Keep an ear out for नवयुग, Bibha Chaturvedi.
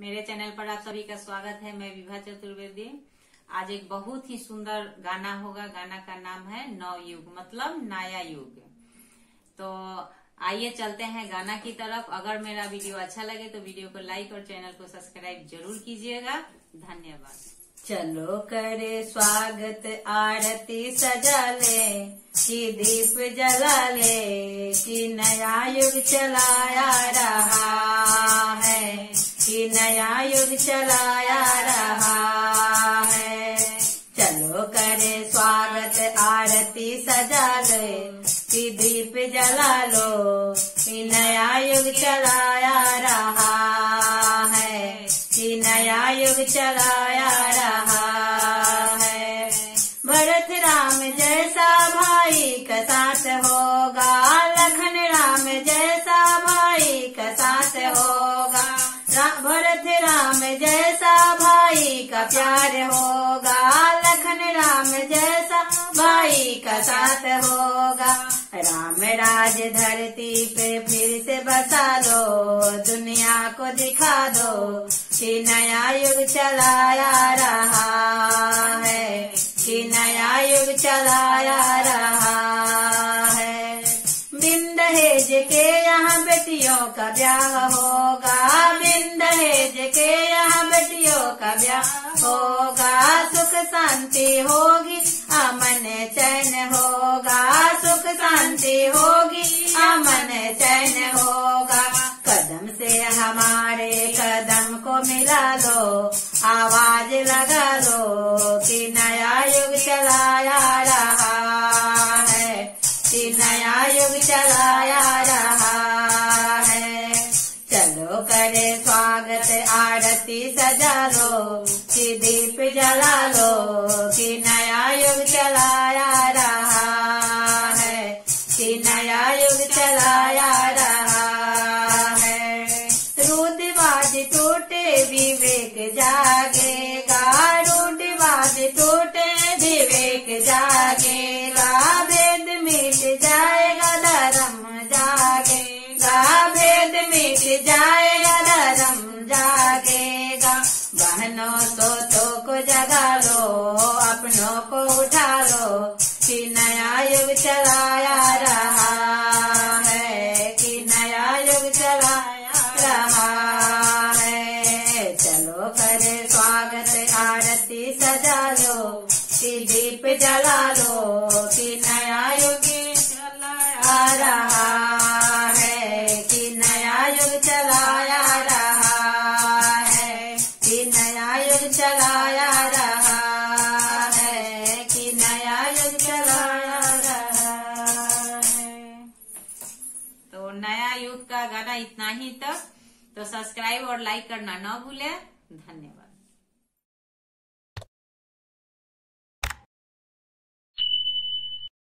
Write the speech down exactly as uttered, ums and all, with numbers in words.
मेरे चैनल पर आप सभी का स्वागत है। मैं विभा चतुर्वेदी। आज एक बहुत ही सुंदर गाना होगा। गाना का नाम है नव युग, मतलब नया युग। तो आइए चलते हैं गाना की तरफ। अगर मेरा वीडियो अच्छा लगे तो वीडियो को लाइक और चैनल को सब्सक्राइब जरूर कीजिएगा। धन्यवाद। चलो करे स्वागत, आरती सजा ले, कि दीप जला ले, कि नया युग चलाया रहा है, कि नया युग चलाया रहा है। चलो करे स्वागत, आरती सजा ले, कि दीप जला लो, कि नया युग चलाया रहा है, कि नया युग चलाया होगा। लखन राम जैसा भाई का साथ होगा, भरत राम जैसा भाई का प्यार होगा, लखन राम जैसा भाई का साथ होगा। राम राज धरती पे फिर से बसा दो, दुनिया को दिखा दो कि नया युग चलाया रहा है, कि नया युग चलाया के यहाँ बेटियों का ब्याह होगा, बिन दहेज के यहाँ बेटियों का ब्याह होगा। सुख शांति होगी, अमन चैन होगा, सुख शांति होगी, अमन चैन होगा। कदम से हमारे कदम को मिला लो, आवाज लगा लो कि नया युग चलाया रहा है, कि नया युग चलाया रहा है। चलो करे स्वागत, आरती सजा लो, कि दीप जला लो, कि नया युग चलाया रहा है, कि नया युग चलाया रहा है। रूढ़िवाद टूटे, विवेक जागेगा, रूढ़िवाद टूटे, विवेक जागेगा। जाएगा धर्म जागेगा, भेद मिट जाएगा, धर्म जागेगा। बहनों सोतों को जगा लो, अपनों को उठा लो, कि नया युग चलाया रहा है, कि नया युग चलाया रहा है। चलो करे स्वागत, आरती सजा लो, कि दीप जला लो, कि नया युग रहा है, कि नया युग चलाया रहा है, कि नया युग चलाया रहा है, कि नया युग चलाया रहा है। तो नया युग का गाना इतना ही तक। तो सब्सक्राइब और लाइक करना ना भूले। धन्यवाद।